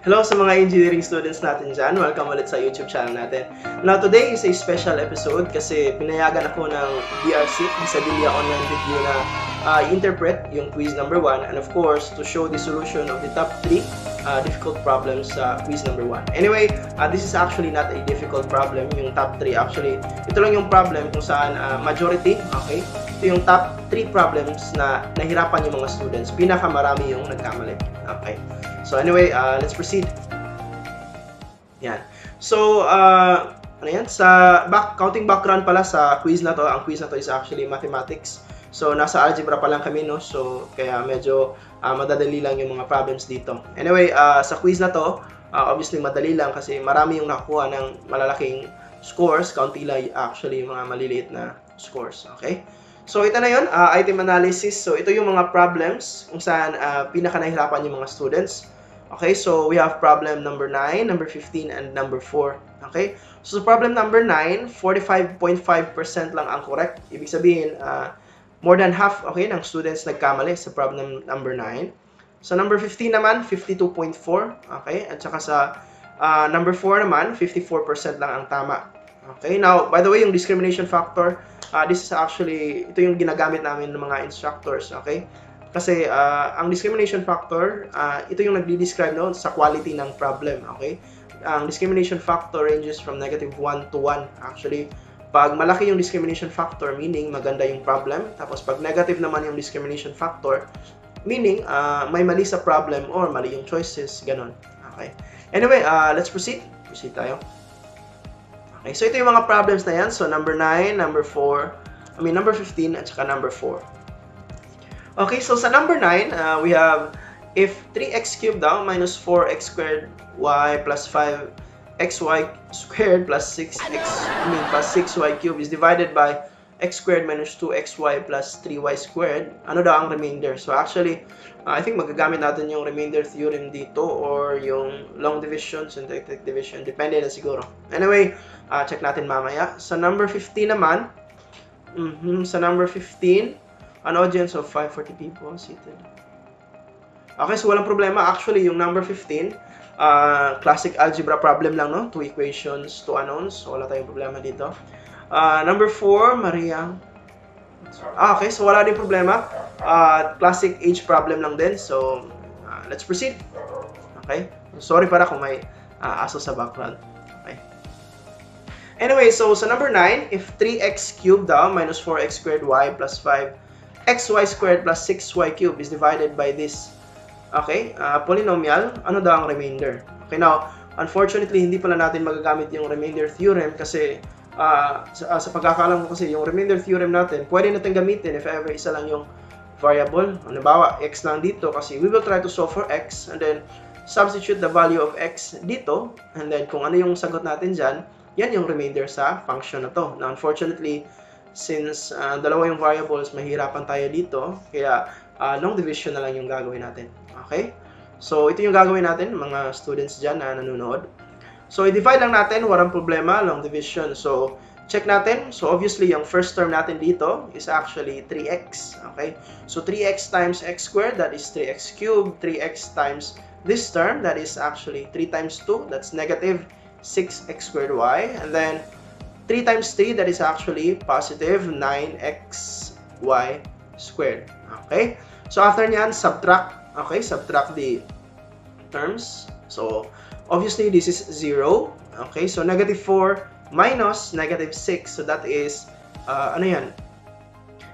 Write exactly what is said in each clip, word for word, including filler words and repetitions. Hello sa mga engineering students natin dyan, welcome ulit sa YouTube channel natin. Now today is a special episode kasi pinayagan ako ng P R C, Besavilla online review na uh, interpret yung quiz number one and of course to show the solution of the top three uh, difficult problems sa uh, quiz number one. Anyway, uh, this is actually not a difficult problem, yung top three actually. Ito lang yung problem kung saan uh, majority, okay? Ito yung top three problems na nahirapan yung mga students. Pinakamarami yung nagkamali. Okay. So anyway, uh, let's proceed. Yan. So, uh, ano yan? Sa back, counting background pala sa quiz na to. Ang quiz na to is actually mathematics. So, nasa algebra pa lang kami, no? So, kaya medyo uh, madadali lang yung mga problems dito. Anyway, uh, sa quiz na to, uh, obviously madali lang kasi marami yung nakuha ng malalaking scores. Kaunti lang actually yung mga maliliit na scores. Okay? So, ito na yun, uh, item analysis. So, ito yung mga problems kung saan uh, pinakanahirapan yung mga students. Okay, so we have problem number nine, number fifteen, and number four. Okay, so problem number nine, forty-five point five percent lang ang correct. Ibig sabihin, uh, more than half, okay, ng students nagkamali sa problem number nine. So, number fifteen naman, fifty-two point four. Okay, at saka sa uh, number four naman, fifty-four percent lang ang tama. Okay, now, by the way, yung discrimination factor, Uh, this is actually, ito yung ginagamit namin ng mga instructors, okay? Kasi uh, ang discrimination factor, uh, ito yung nagdi-describe no, sa quality ng problem, okay? Ang discrimination factor ranges from negative one to one. Actually, pag malaki yung discrimination factor, meaning maganda yung problem. Tapos pag negative naman yung discrimination factor, meaning uh, may mali sa problem or mali yung choices, ganun. Okay? Anyway, uh, let's proceed. Proceed tayo. Okay, so ito yung mga problems na yan. So, number nine, number four, I mean, number fifteen, at saka number four. Okay, so sa number nine, uh, we have, if three x cubed daw minus four x squared y plus five x y squared plus six x, I mean, plus six y cubed is divided by x squared minus two x y plus three y squared, ano daw ang remainder? So, actually, uh, I think magagamit natin yung remainder theorem dito or yung long division, syntactic division, depende na siguro. Anyway, uh, check natin mamaya. Sa number fifteen naman, mm-hmm, sa number fifteen, an audience of five hundred forty people seated. Okay, so walang problema. Actually, yung number fifteen, uh, classic algebra problem lang, no? Two equations, two unknowns. So, wala tayong problema dito. Uh, number four, Maria. Ah, okay, so wala din problema. Uh, classic age problem lang din. So, uh, let's proceed. Okay? Sorry para kung may uh, aso sa background. Okay. Anyway, so sa number nine, if three x cubed daw minus four x squared y plus five x y squared plus six y cubed is divided by this, okay, uh, polynomial, ano daw ang remainder? Okay, now, unfortunately, hindi pala natin magagamit yung remainder theorem kasi Uh, sa, uh, sa pagkakalam ko kasi yung remainder theorem natin, pwede natin gamitin if ever isa lang yung variable. Halimbawa, x lang dito kasi we will try to solve for x and then substitute the value of x dito and then kung ano yung sagot natin dyan, yan yung remainder sa function na to. Now, unfortunately, since uh, dalawa yung variables, mahirapan tayo dito kaya uh, long division na lang yung gagawin natin. Okay? So, ito yung gagawin natin mga students dyan na nanonood. So, i-divide lang natin, walang problema, long division. So, check natin. So, obviously, yung first term natin dito is actually three x. Okay? So, three x times x squared, that is three x cubed. three x times this term, that is actually three times two, that's negative six x squared y. And then, three times three, that is actually positive nine x y squared. Okay? So, after nyan, subtract. Okay? Subtract the terms. So, obviously, this is zero. Okay, so negative four minus negative six. So that is, uh, ano yan?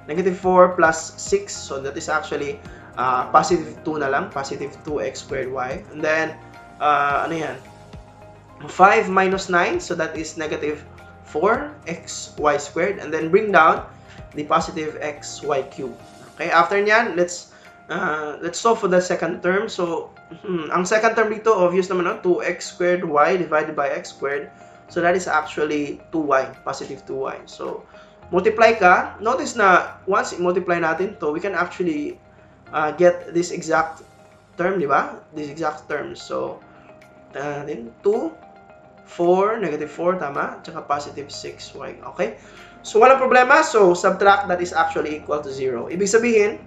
Negative four plus six. So that is actually uh, positive two na lang. Positive two x squared y. And then, uh, ano yan? five minus nine. So that is negative four x y squared. And then bring down the positive x y cubed. Okay, after nyan, let's Uh, let's solve for the second term. So, hmm, ang second term dito, obvious naman, no? two x squared y divided by x squared. So, that is actually two y, positive two y. So, multiply ka. Notice na once multiply natin to, we can actually uh, get this exact term, di ba? This exact term. So, then two, four, negative four, tama? Tsaka positive six y. Okay? So, walang problema. So, subtract, that is actually equal to zero. Ibig sabihin,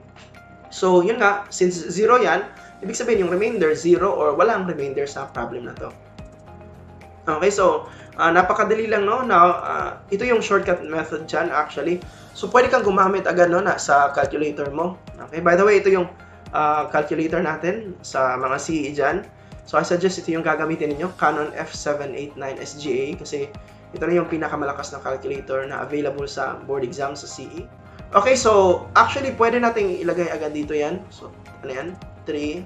so, yun nga, since zero yan, Ibig sabihin yung remainder, zero or walang remainder sa problem na to. Okay, so uh, napakadali lang, no? Now, uh, ito yung shortcut method dyan actually. So pwede kang gumamit agad, no, na sa calculator mo. Okay, by the way, ito yung uh, calculator natin sa mga C E dyan. So I suggest ito yung gagamitin niyo, Canon F seven eight nine S G A, kasi ito na yung pinakamalakas na calculator na available sa board exam sa C E. Okay, so actually pwede nating ilagay agad dito yan. So ano yan? three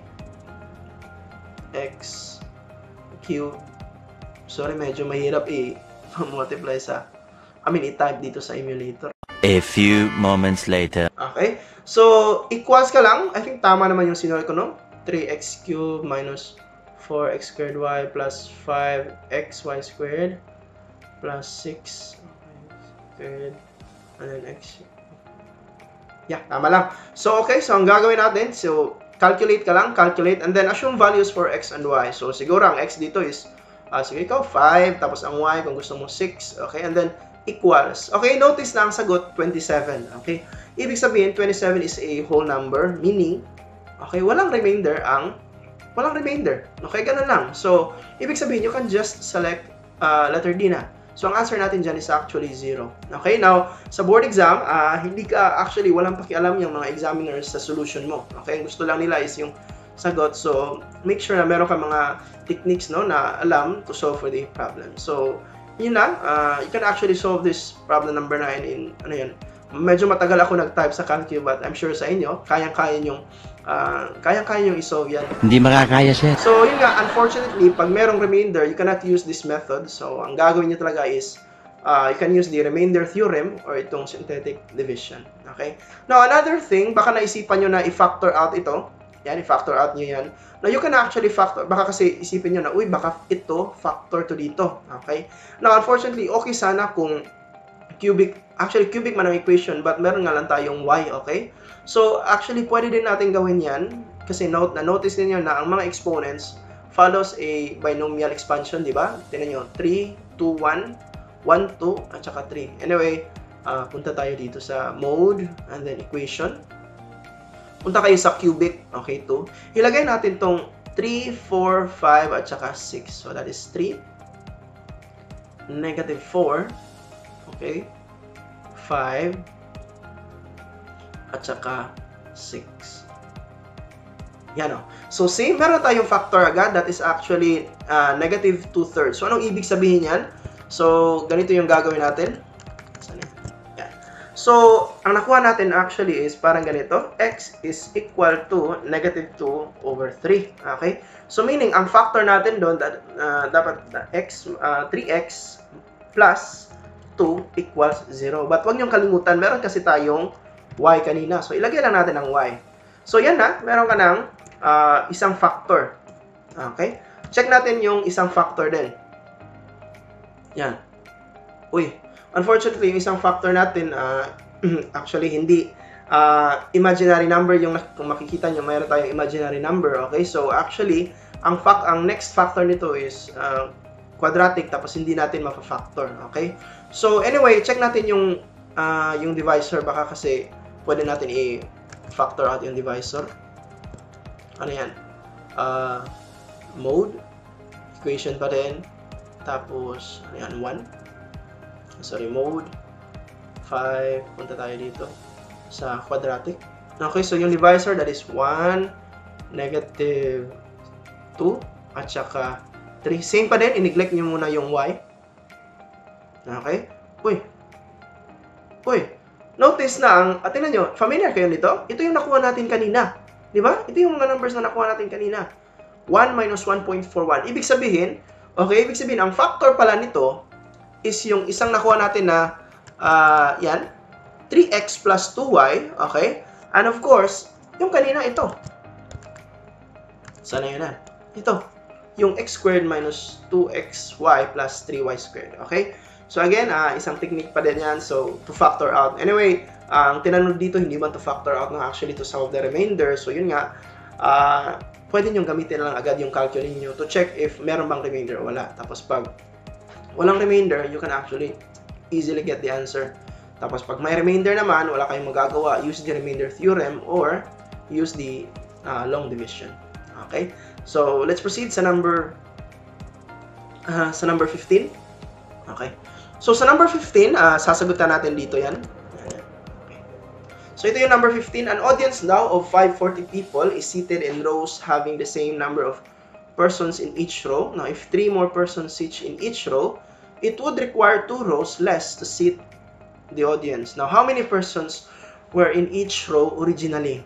x cubed. Sorry, medyo mahirap i-multiply sa, I mean, i-type dito sa emulator. A few moments later. Okay, so equals ka lang. I think tama naman yung sinulat ko, no? three x cubed minus four x squared y plus five x y squared plus six y squared and then x. Yeah, tama lang. So, okay. So, ang gagawin natin, so, calculate ka lang, calculate, and then assume values for x and y. So, siguro ang x dito is, uh, sige ikaw, five, tapos ang y, kung gusto mo, six, okay, and then equals. Okay, notice na ang sagot, twenty-seven, okay? Ibig sabihin, twenty-seven is a whole number, meaning, okay, walang remainder ang walang remainder. Okay, ganun lang. So, ibig sabihin, you can just select uh, letter D na. So, ang answer natin dyan is actually zero. Okay, now, sa board exam, uh, hindi ka actually, walang pakialam yung mga examiners sa solution mo. Okay, ang gusto lang nila is yung sagot. So, make sure na meron ka mga techniques, no, na alam to solve for the problem. So, yun lang. Uh, you can actually solve this problem number nine in, ano yun, medyo matagal ako nag-type sa CalQ, but I'm sure sa inyo, kayang-kaya yung uh, kayang-kaya yung isolve yan. Hindi makakaya siya. So, yun nga, unfortunately, pag merong remainder, you cannot use this method. So, ang gagawin nyo talaga is, uh, you can use the remainder theorem or itong synthetic division. Okay? Now, another thing, baka naisipan nyo na i-factor out ito. Yan, i-factor out nyo yan. Now, you can actually factor, baka kasi isipin nyo na, uy, baka ito, factor to dito. Okay? Now, unfortunately, okay sana kung cubic, actually cubic man ang equation, but meron nga lang tayong y, okay? So, actually, pwede din natin gawin yan, kasi note, na-notice ninyo na ang mga exponents follows a binomial expansion, di ba? Tignan nyo, three, two, one, one, two, at saka three. Anyway, uh, punta tayo dito sa mode, and then equation. Punta kayo sa cubic, okay, two. Ilagay natin tong three, four, five, at saka six. So, that is three, negative four, okay, five, at saka six. Yan o. So, same, meron tayong factor agad. That is actually uh, negative two thirds. So, anong ibig sabihin yan? So, ganito yung gagawin natin. Yan. So, ang nakuha natin actually is parang ganito. X is equal to negative two over three. Okay? So, meaning, ang factor natin doon, uh, dapat uh, x, uh, three x plus two equals zero. But huwag niyong kalimutan, meron kasi tayong y kanina. So, ilagay lang natin ang y. So, yan na. Meron ka ng uh, isang factor. Okay? Check natin yung isang factor din. Yan. Uy. Unfortunately, yung isang factor natin, uh, actually, hindi uh, imaginary number. Yung kung makikita nyo, meron tayong imaginary number. Okay? So, actually, ang, fact, ang next factor nito is uh, quadratic, tapos hindi natin mapafactor. Okay? So, anyway, check natin yung, uh, yung divisor. Baka kasi pwede natin i-factor out yung divisor. Ano yan? Uh, mode. Equation pa rin. Tapos, ano yan? one. Sorry, mode. five. Punta tayo dito sa quadratic. Okay, so yung divisor, that is one, negative two, at saka three. Same pa din. I-neglect nyo muna yung y. Okay? Uy. Uy. Notice na ang, at tingnan nyo, familiar kayo nito? Ito yung nakuha natin kanina. Di ba? Ito yung mga numbers na nakuha natin kanina. one minus one point four one. Ibig sabihin, okay, ibig sabihin, ang factor pala nito is yung isang nakuha natin na, uh, yan, three x plus two y, okay? And of course, yung kanina ito. Sana yun na. Ito. Yung x squared minus two x y plus three y squared. Okay? So again, uh, isang technique pa din yan. So, to factor out. Anyway, uh, ang tinanong dito, hindi man to factor out na actually to solve the remainder. So, yun nga, uh, pwede nyong gamitin lang agad yung calculation nyo to check if meron bang remainder o wala. Tapos pag walang remainder, you can actually easily get the answer. Tapos pag may remainder naman, wala kayong magagawa, use the remainder theorem or use the uh, long division. Okay, so let's proceed sa number uh, sa number fifteen. Okay, so sa number fifteen, uh, sasagutan natin dito yan. So ito yung number fifteen. An audience now of five hundred forty people is seated in rows having the same number of persons in each row. Now, if three more persons each in each row, it would require two rows less to seat the audience. Now, how many persons were in each row originally?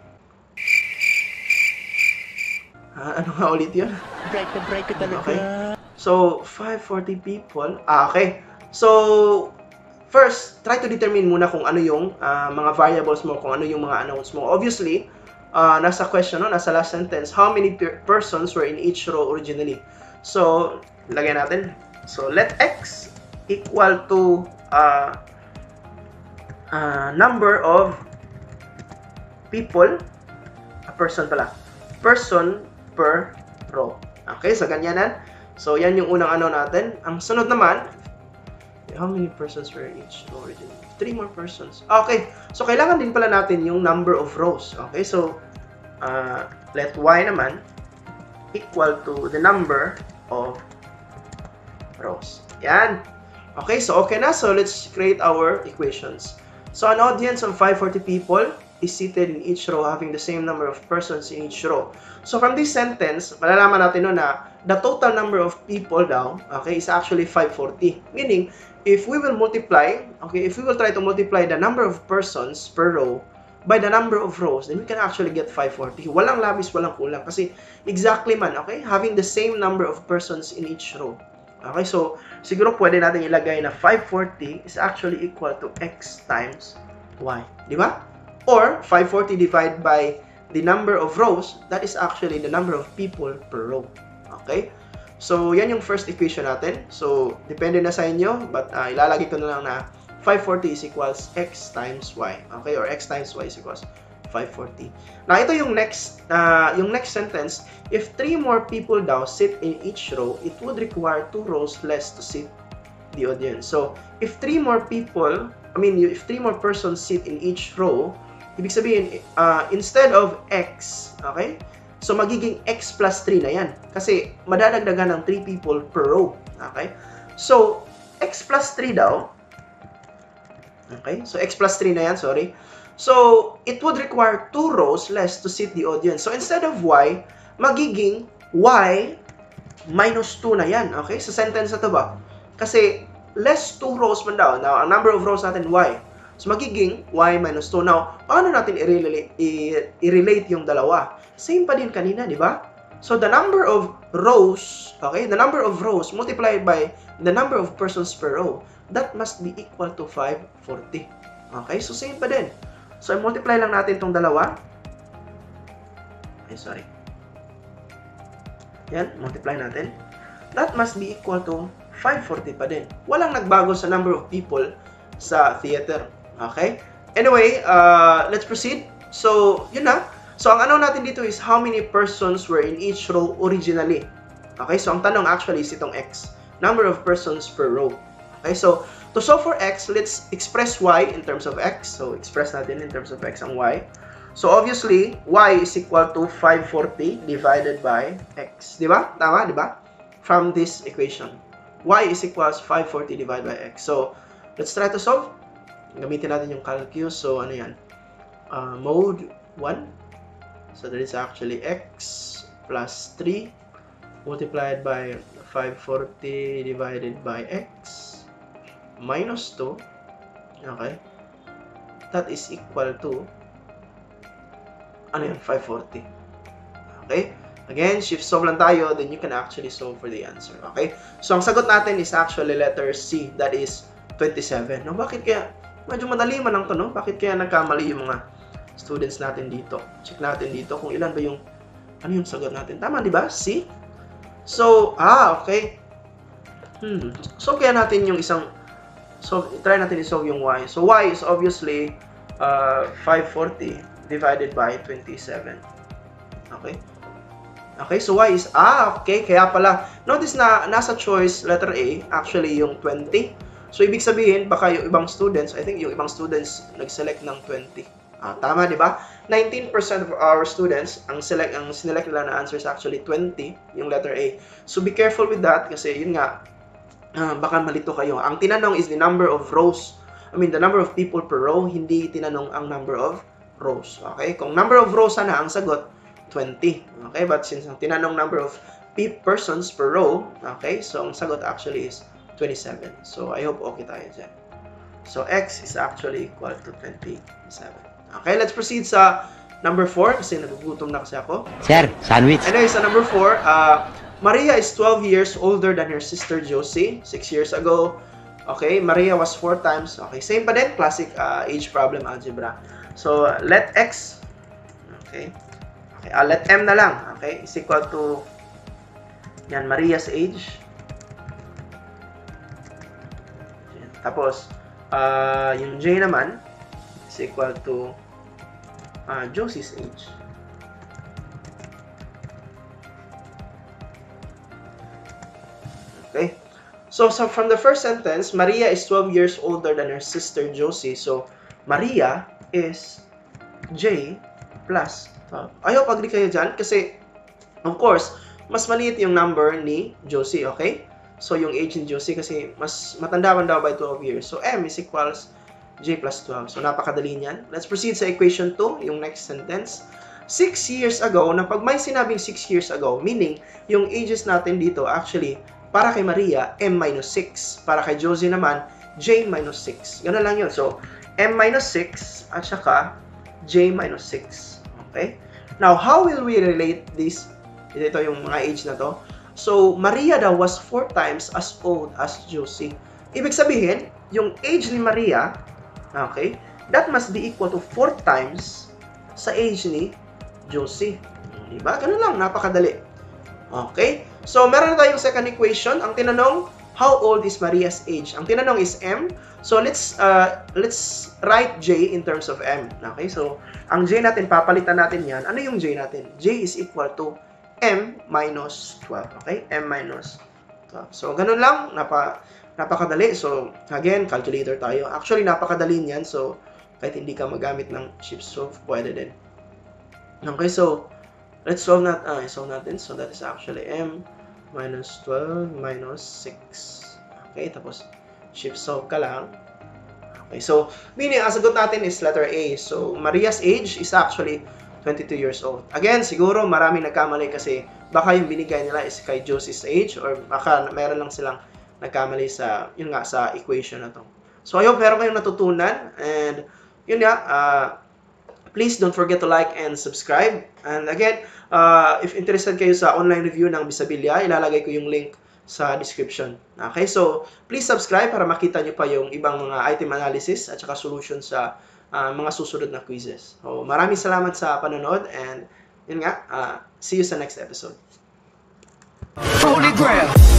Ah, ano nga ulit yun? Break the break it talaga. Okay. So, five hundred forty people. Ah, okay. So, first, try to determine muna kung ano yung uh, mga variables mo, kung ano yung mga unknowns mo. Obviously, uh, nasa question, no? Nasa last sentence, how many per persons were in each row originally? So, lagyan natin. So, let x equal to uh, uh, number of people, a person pala, person per row. Okay, so ganyanan. So, yan yung unang ano natin. Ang sunod naman, how many persons were in each row originally? Three more persons. Okay. So, kailangan din pala natin yung number of rows. Okay. So, uh, let y naman equal to the number of rows. Yan. Okay. So, okay na. So, let's create our equations. So, an audience of five hundred forty people is seated in each row having the same number of persons in each row. So, from this sentence, malalaman natin no na the total number of people daw, okay, is actually five hundred forty. Meaning, if we will multiply, okay, if we will try to multiply the number of persons per row by the number of rows, then we can actually get five hundred forty. Walang labis, walang kulang. Kasi, exactly man, okay, having the same number of persons in each row. Okay, so, siguro pwede natin ilagay na five hundred forty is actually equal to x times y. Di ba? Or five hundred forty divided by the number of rows, that is actually the number of people per row. Okay? So, yan yung first equation natin. So, depende na sa inyo, but uh, ilalagay ko na lang na five hundred forty is equals x times y. Okay? Or x times y is equals five hundred forty. Now, ito yung next, uh, yung next sentence. If three more people daw sit in each row, it would require two rows less to seat the audience. So, if three more people, I mean, if three more persons sit in each row, ibig sabihin, uh, instead of x, okay? So, magiging x plus three na yan. Kasi, madadagdagan ng three people per row. Okay? So, x plus three daw. Okay? So, x plus three na yan, sorry. So, it would require two rows less to seat the audience. So, instead of y, magiging y minus two na yan. Okay? So, sentence na to ba? Kasi, less two rows man daw. Now, ang number of rows natin, y. So, magiging y minus two. Now, paano natin i-relate, i-relate yung dalawa? Same pa din kanina, di ba? So, the number of rows, okay? The number of rows multiplied by the number of persons per row, that must be equal to five hundred forty. Okay? So, same pa din. So, multiply lang natin itong dalawa. Ay, sorry. Yan, multiply natin. That must be equal to five hundred forty pa din. Walang nagbago sa number of people sa theater. Okay? Anyway, uh, let's proceed. So, yun na. So, ang ano natin dito is how many persons were in each row originally. Okay? So, ang tanong actually is itong x. Number of persons per row. Okay? So, to solve for x, let's express y in terms of x. So, express natin in terms of x ang y. So, obviously, y is equal to five hundred forty divided by x. Diba? Tama? Diba? From this equation. Y is equals five hundred forty divided by x. So, let's try to solve. Gamitin natin yung calculus. So, ano yan? Uh, mode one. So, that is actually x plus three multiplied by five hundred forty divided by x minus two. Okay? That is equal to ano yan? five hundred forty. Okay? Again, shift solve lang tayo. Then, you can actually solve for the answer. Okay? So, ang sagot natin is actually letter C. That is twenty-seven. No, bakit kaya? Medyo madali man lang to, no? Bakit kaya nagkamali yung mga students natin dito? Check natin dito kung ilan ba yung ano yung sagot natin. Tama, di ba? C? So, ah, okay. Hmm. So, kaya natin yung isang so, try natin i-solve yung y. So, y is obviously uh, five hundred forty divided by twenty-seven. Okay? Okay, so y is, ah, okay, kaya pala. Notice na nasa choice letter A, actually yung twenty. So, ibig sabihin, baka yung ibang students, I think yung ibang students nag-select ng twenty. Uh, tama, di ba? nineteen percent of our students, ang select ang sinelect nila na answer is actually twenty, yung letter A. So be careful with that kasi yun nga, uh, baka malito kayo. Ang tinanong is the number of rows. I mean, the number of people per row, hindi tinanong ang number of rows. Okay? Kung number of rows sana ang sagot, twenty. Okay? But since ang tinanong number of persons per row, okay? So ang sagot actually is twenty-seven. So I hope okay tayo dyan. So X is actually equal to twenty-seven. Okay, let's proceed sa number four kasi nagugutom na kasi ako. Sir, sandwich. Anyway, sa number four, uh, Maria is twelve years older than her sister Josie six years ago. Okay, Maria was four times. Okay, same pa din, classic uh, age problem algebra. So, uh, let X, okay, okay uh, let M na lang, okay, is equal to, yan, Maria's age. Yan. Tapos, uh, yung J naman, is equal to uh, Josie's age. Okay. So, so, from the first sentence, Maria is twelve years older than her sister Josie. So, Maria is J plus twelve. I hope agree kayo dyan kasi, of course, mas maliit yung number ni Josie, okay? So, yung age ni Josie kasi mas matandaman daw by twelve years. So, M is equals J plus twelve. So, napakadali niyan. Let's proceed sa equation two, yung next sentence. six years ago, na pag may sinabing six years ago, meaning, yung ages natin dito, actually, para kay Maria, M minus six. Para kay Josie naman, J minus six. Ganun lang yun. So, M minus six at saka J minus six. Okay? Now, how will we relate this? Ito yung mga age na to. So, Maria daw was four times as old as Josie. Ibig sabihin, yung age ni Maria, okay, that must be equal to four times sa age ni Josie. Diba? Ganun lang, napakadali. Okay? So, meron na tayong second equation. Ang tinanong, how old is Maria's age? Ang tinanong is M. So, let's uh, let's write J in terms of M. Okay? So, ang J natin, papalitan natin yan. Ano yung J natin? J is equal to M minus twelve. Okay? M minus twelve. So, ganun lang. Napa... Napakadali. So, again, calculator tayo. Actually, napakadali niyan. So, kahit hindi ka magamit ng Shift Solve, pwede din. Okay, so, let's solve natin. Ah, solve natin. So, that is actually M minus twelve minus six. Okay, tapos, Shift Solve ka lang. Okay, so, meaning, ang sagot natin is letter A. So, Maria's age is actually twenty-two years old. Again, siguro, maraming nagkamali kasi baka yung binigay nila is kay Josie's age or baka meron lang silang nagkamali sa, yun nga, sa equation na to. So, I hope meron kayong natutunan. And, yun nga, uh, please don't forget to like and subscribe. And again, uh, if interested kayo sa online review ng Besavilla, ilalagay ko yung link sa description. Okay, so, please subscribe para makita nyo pa yung ibang mga item analysis at saka solution sa uh, mga susunod na quizzes. So, maraming salamat sa panonood and, yun nga, uh, see you sa next episode. Holy Grail!